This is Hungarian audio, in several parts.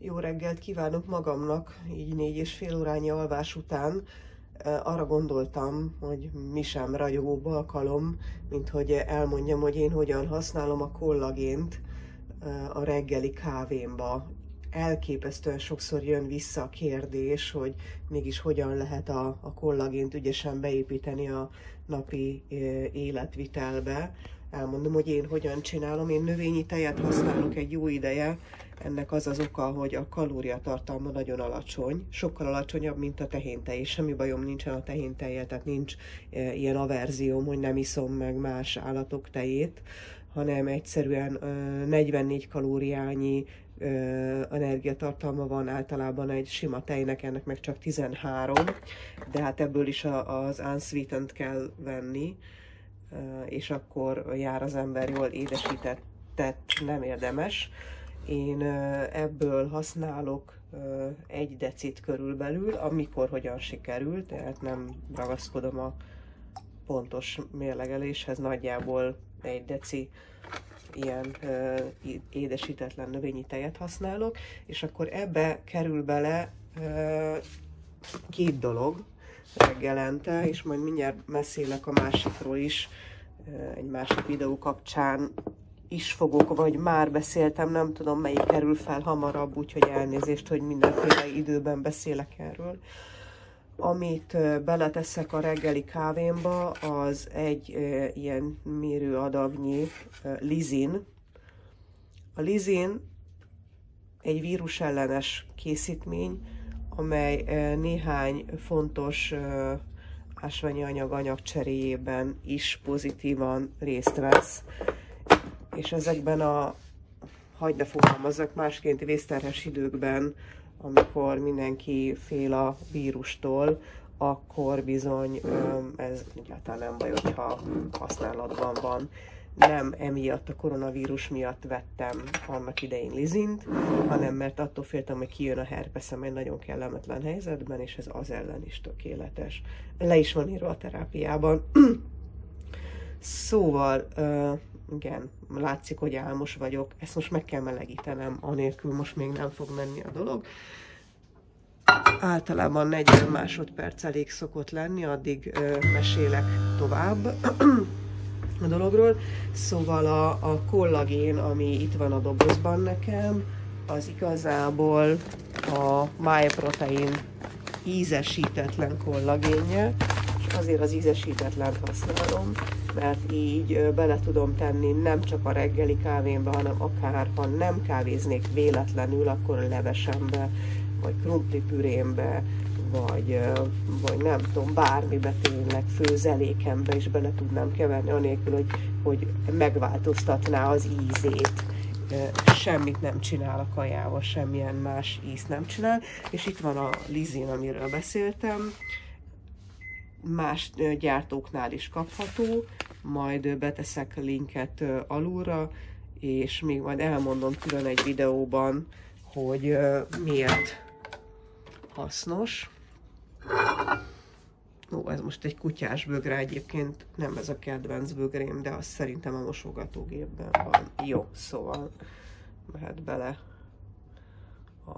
Jó reggelt kívánok magamnak, így 4,5 órányi alvás után. Arra gondoltam, hogy mi sem ragyogóbb alkalom, mint hogy elmondjam, hogy én hogyan használom a kollagént a reggeli kávémba. Elképesztően sokszor jön vissza a kérdés, hogy mégis hogyan lehet a kollagént ügyesen beépíteni a napi életvitelbe. Elmondom, hogy én hogyan csinálom. Én növényi tejet használok egy jó ideje. Ennek az az oka, hogy a kalóriatartalma nagyon alacsony, sokkal alacsonyabb, mint a tehéntej, és semmi bajom nincsen a tehéntejjel, tehát nincs ilyen averzióm, hogy nem iszom meg más állatok tejét, hanem egyszerűen 44 kalóriányi energiatartalma van általában egy sima tejnek, ennek meg csak 13, de hát ebből is az unsweetened kell venni, és akkor jár az ember jól, édesítettet nem érdemes. Én ebből használok 1 decit körülbelül, amikor hogyan sikerül, tehát nem ragaszkodom a pontos mérlegeléshez, nagyjából 1 deci ilyen édesítetlen növényi tejet használok, és akkor ebbe kerül bele 2 dolog reggelente, és majd mindjárt beszélek a másikról is, egy másik videó kapcsán is fogok, vagy már beszéltem, nem tudom, melyik kerül fel hamarabb, úgyhogy elnézést, hogy mindenféle időben beszélek erről. Amit beleteszek a reggeli kávémba, az egy ilyen mérő adagnyi lizin. A lizin egy vírusellenes készítmény, amely néhány fontos ásványi anyag cseréjében is pozitívan részt vesz. És ezekben a, hagyd ne fogalmazzak másként, vészterhes időkben, amikor mindenki fél a vírustól, akkor bizony ez egyáltalán nem baj, hogyha használatban van. Nem emiatt, a koronavírus miatt vettem annak idején lizint, hanem mert attól féltem, hogy kijön a herpeszem egy nagyon kellemetlen helyzetben, és ez az ellen is tökéletes. Le is van írva a terápiában. Szóval... igen, látszik, hogy álmos vagyok, ezt most meg kell melegítenem, anélkül most még nem fog menni a dolog. Általában 40 másodperc elég szokott lenni, addig mesélek tovább a dologról. Szóval a kollagén, ami itt van a dobozban nekem, az igazából a MyProtein ízesítetlen kollagénje. Azért az ízesítetlent használom, mert így bele tudom tenni nem csak a reggeli kávémbe, hanem akár, ha nem kávéznék véletlenül, akkor levesembe, vagy krumplipürémbe, vagy nem tudom, bármibe tényleg, főzelékembe is bele tudnám keverni, anélkül, hogy megváltoztatná az ízét. Semmit nem csinál a kajával, semmilyen más ízt nem csinál. És itt van a lizin, amiről beszéltem. Más gyártóknál is kapható, majd beteszek linket alulra, és még majd elmondom külön egy videóban, hogy miért hasznos. Ó, ez most egy kutyás bögre egyébként, nem ez a kedvenc bögrém, de az szerintem a mosogatógépben van. Jó, szóval mehet bele a...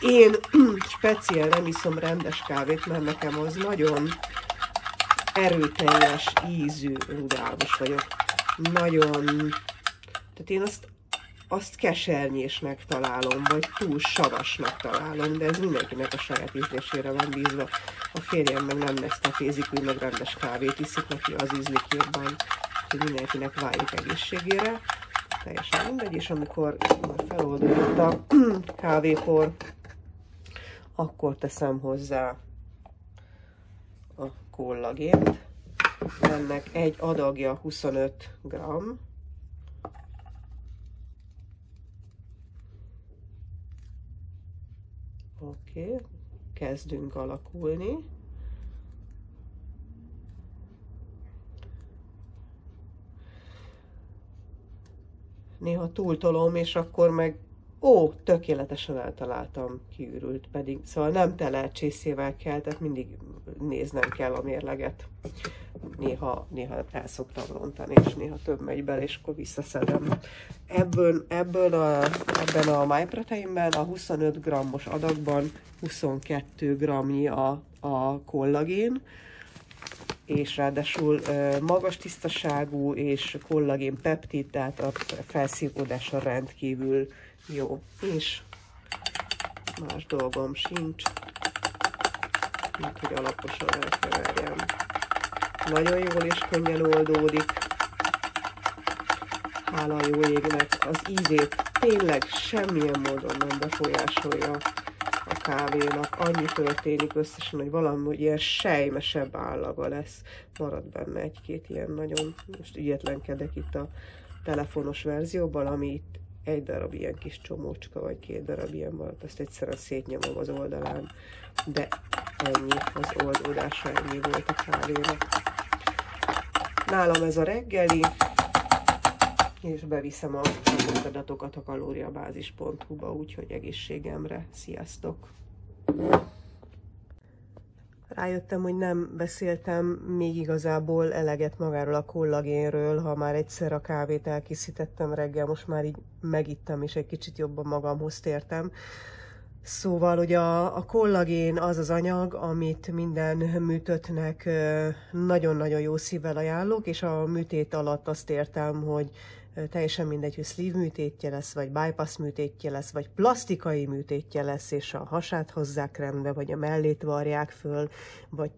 Én speciál nem iszom rendes kávét, mert nekem az nagyon erőteljes, ízű, rugalmas vagyok. Nagyon... Tehát én azt kesernyésnek találom, vagy túl savasnak találom, de ez mindenkinek a saját ízlésére van bízva. A férjem meg nem nesztetézik, úgy meg rendes kávét iszik, neki az ízlik jobban, hogy mindenkinek válik egészségére. Teljesen mindegy, és amikor már feloldódott a kávépor, akkor teszem hozzá a kollagént. Ennek egy adagja 25 g. Oké, kezdünk alakulni. Néha túltolom, és akkor meg Ó, tökéletesen eltaláltam, kiürült pedig. Szóval nem tele csészével kell, tehát mindig néznem kell a mérleget. Néha el szoktam rontani, és néha több megy bele, és akkor visszaszedem. Ebben a MyProteinben a 25 g-os adagban 22 g-nyi a kollagén, és ráadásul magas tisztaságú és kollagén peptid, tehát a felszívódása rendkívül jó, és más dolgom sincs, mint hogy alaposan elkeverjem. Nagyon jól és könnyen oldódik, hála a jó égnek, az ízét tényleg semmilyen módon nem befolyásolja a kávénak. Annyi történik összesen, hogy valami ilyen sejmesebb állaga lesz, marad benne egy-két ilyen nagyon, most ügyetlenkedek itt a telefonos verzióban, ami itt egy darab ilyen kis csomócska, vagy két darab ilyen maradt, azt egyszerűen szétnyomom az oldalán, de ennyi az oldódása, ennyi volt a kávénak. Nálam ez a reggeli, és beviszem a adatokat a kalóriabázis.hu-ba, úgyhogy egészségemre, sziasztok! Rájöttem, hogy nem beszéltem még igazából eleget magáról a kollagénről, ha már egyszer a kávét elkészítettem reggel, most már így megittem, és egy kicsit jobban magamhoz tértem. Szóval, hogy a kollagén az az anyag, amit minden műtöttnek nagyon-nagyon jó szívvel ajánlok, és a műtét alatt azt értem, hogy teljesen mindegy, hogy sleeve műtétje lesz, vagy bypass műtétje lesz, vagy plastikai műtétje lesz, és a hasát hozzák rendbe, vagy a mellét varják föl, vagy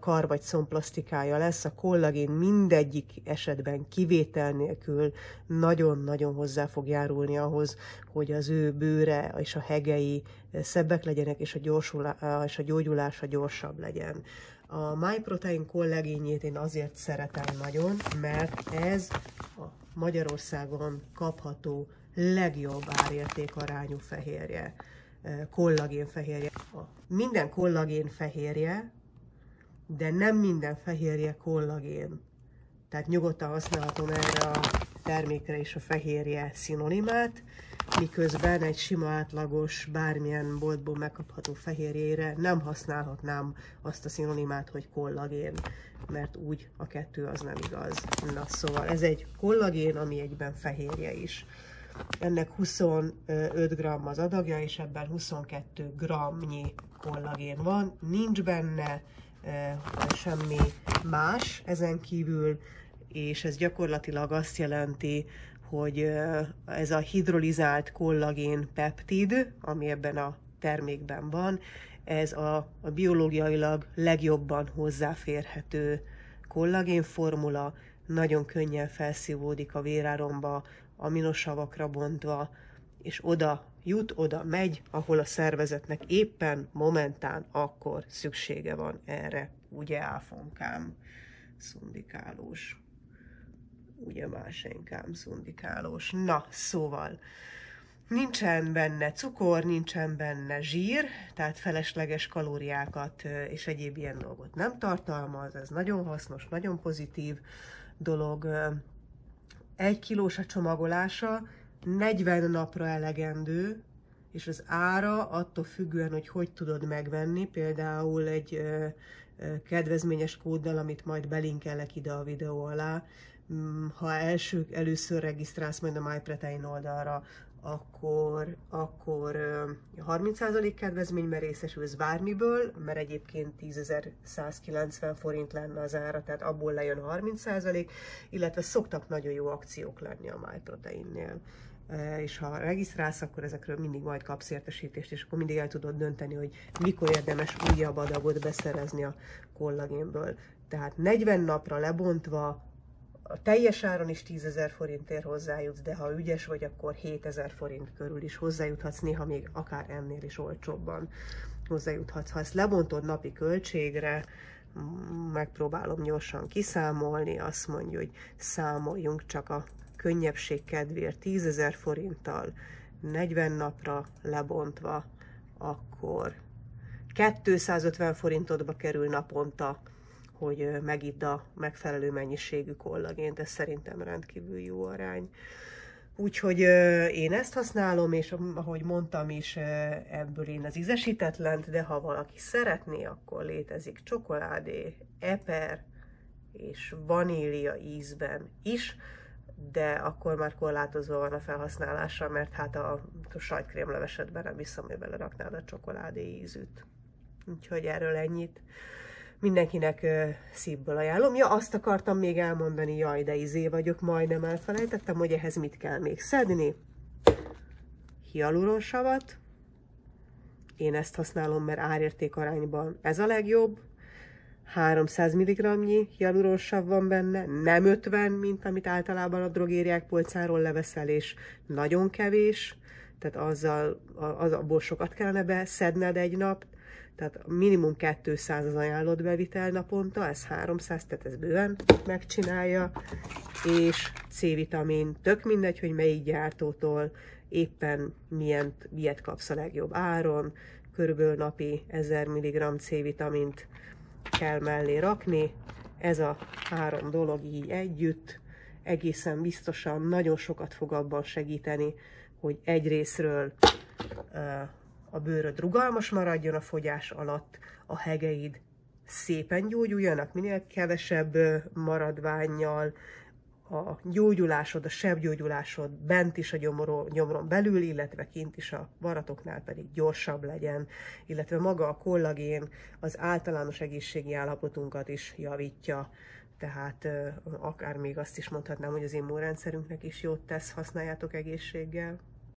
kar- vagy combplastikája lesz. A kollagén mindegyik esetben kivétel nélkül nagyon-nagyon hozzá fog járulni ahhoz, hogy az ő bőre és a hegei szebbek legyenek, és a gyógyulása gyorsabb legyen. A MyProtein kollagénjét én azért szeretem nagyon, mert ez a Magyarországon kapható legjobb árértékarányú fehérje, kollagénfehérje. Minden kollagén fehérje, de nem minden fehérje kollagén. Tehát nyugodtan használhatom erre a termékre is a fehérje szinonimát, miközben egy sima átlagos, bármilyen boltból megkapható fehérjére nem használhatnám azt a szinonimát, hogy kollagén, mert úgy a kettő az nem igaz. Na szóval ez egy kollagén, ami egyben fehérje is. Ennek 25 g az adagja, és ebben 22 g-nyi kollagén van, nincs benne semmi más ezen kívül, és ez gyakorlatilag azt jelenti, hogy ez a hidrolizált kollagén peptid, ami ebben a termékben van, ez a biológiailag legjobban hozzáférhető kollagén formula, nagyon könnyen felszívódik a véráromba, aminosavakra bontva, és oda jut, oda megy, ahol a szervezetnek éppen momentán akkor szüksége van erre. Ugye áfonkám, szundikálós. Ugye másenkám, szundikálós. Na, szóval nincsen benne cukor, nincsen benne zsír, tehát felesleges kalóriákat és egyéb ilyen dolgot nem tartalmaz, ez nagyon hasznos, nagyon pozitív dolog. 1 kilós a csomagolása, 40 napra elegendő, és az ára attól függően, hogy hogy tudod megvenni, például egy kedvezményes kóddal, amit majd belinkelek ide a videó alá. Ha először regisztrálsz majd a MyProtein oldalra, akkor 30% kedvezményben részesülsz bármiből, mert egyébként 10.190 forint lenne az ára, tehát abból lejön 30%, illetve szoktak nagyon jó akciók lenni a MyProteinnél. És ha regisztrálsz, akkor ezekről mindig majd kapsz értesítést, és akkor mindig el tudod dönteni, hogy mikor érdemes újabb adagot beszerezni a kollagénből. Tehát 40 napra lebontva, a teljes áron is 10.000 forintért hozzájutsz, de ha ügyes vagy, akkor 7.000 forint körül is hozzájuthatsz, néha még akár ennél is olcsóbban hozzájuthatsz. Ha ezt lebontod napi költségre, megpróbálom gyorsan kiszámolni, azt mondja, hogy számoljunk csak a könnyebbség kedvéért 10.000 forinttal, 40 napra lebontva, akkor 250 forintodba kerül naponta, hogy megidd a megfelelő mennyiségű kollagént, ez szerintem rendkívül jó arány. Úgyhogy én ezt használom, és ahogy mondtam is, ebből én az ízesítetlent, de ha valaki szeretné, akkor létezik csokoládé, eper és vanília ízben is, de akkor már korlátozva van a felhasználása, mert hát a sajtkrém levesedben nem hiszem, hogy beleraknád a csokoládé ízűt. Úgyhogy erről ennyit. Mindenkinek szívből ajánlom. Ja, azt akartam még elmondani, jaj, de izé vagyok, majdnem elfelejtettem, hogy ehhez mit kell még szedni. Hialuronsavat. Én ezt használom, mert árérték arányban ez a legjobb. 300 mg-nyi hialuronsav van benne, nem 50, mint amit általában a drogériák polcáról leveszel, és nagyon kevés, tehát abból sokat kellene beszedned egy nap, tehát minimum 200 az ajánlott bevitel naponta, ez 300, tehát ez bőven megcsinálja, és C-vitamin, tök mindegy, hogy melyik gyártótól éppen milyen ilyet kapsz a legjobb áron, körülbelül napi 1000 mg C-vitamint kell mellé rakni, ez a három dolog így együtt egészen biztosan nagyon sokat fog abban segíteni, hogy egyrészről a bőröd rugalmas maradjon a fogyás alatt, a hegeid szépen gyógyuljanak, minél kevesebb maradvánnyal, a gyógyulásod, a sebgyógyulásod bent is a gyomron belül, illetve kint is a varatoknál pedig gyorsabb legyen, illetve maga a kollagén az általános egészségi állapotunkat is javítja, tehát akár még azt is mondhatnám, hogy az immunrendszerünknek is jót tesz, használjátok egészséggel.